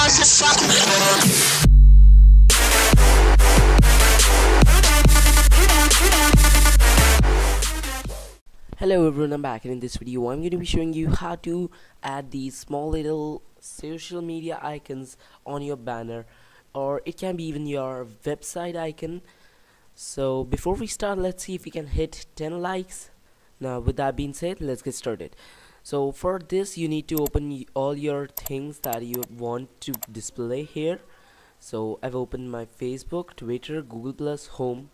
motherfucker. Hello everyone, I'm back, and in this video I'm going to be showing you how to add these small little social media icons on your banner, or it can be even your website icon. So before we start, let's see if we can hit 10 likes. Now with that being said, let's get started. So for this you need to open all your things that you want to display here. So I've opened my Facebook, Twitter, Google+, Home,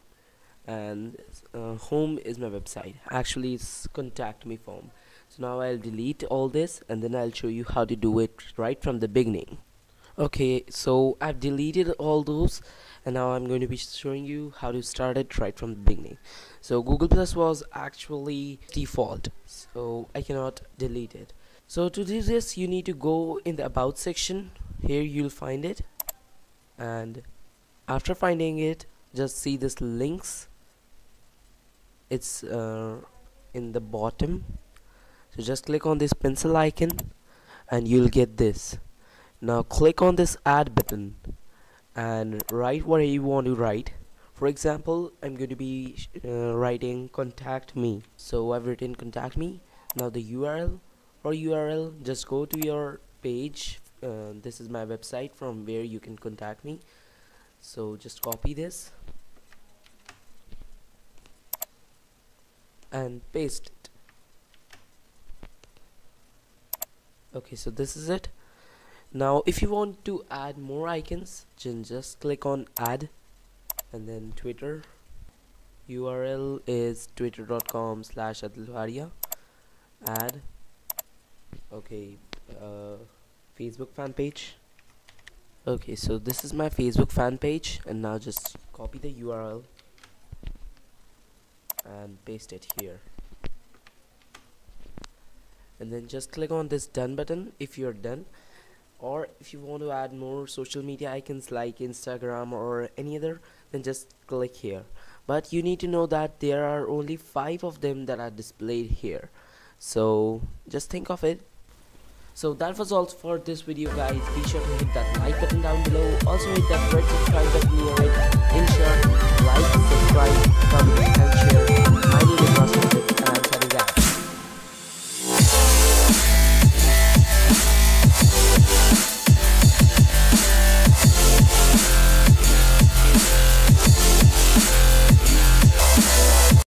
and home is my website. Actually it's contact me form. So now I'll delete all this and then I'll show you how to do it right from the beginning. Okay, so I've deleted all those and now I'm going to be showing you how to start it right from the beginning. So Google+ was actually default, so I cannot delete it. So to do this you need to go in the about section. Here you'll find it, and after finding it, just see this links. It's in the bottom, so just click on this pencil icon and you'll get this. Now click on this add button and write whatever you want to write. For example, I'm going to be writing contact me, so I've written contact me. Now the URL, just go to your page. This is my website from where you can contact me, so just copy this and paste it. Okay, so this is it. Now if you want to add more icons, just click on add and then Twitter. URL is twitter.com/adilwadia. Add. Okay, Facebook fan page. Okay, so this is my Facebook fan page, and now just copy the URL and paste it here, and then just click on this done button if you're done. Or if you want to add more social media icons like Instagram or any other, then just click here. But you need to know that there are only 5 of them that are displayed here, so just think of it. So that was all for this video, guys. Be sure to hit that like button down below. Also hit that red subscribe button near it. Ensure like, subscribe, comment and share.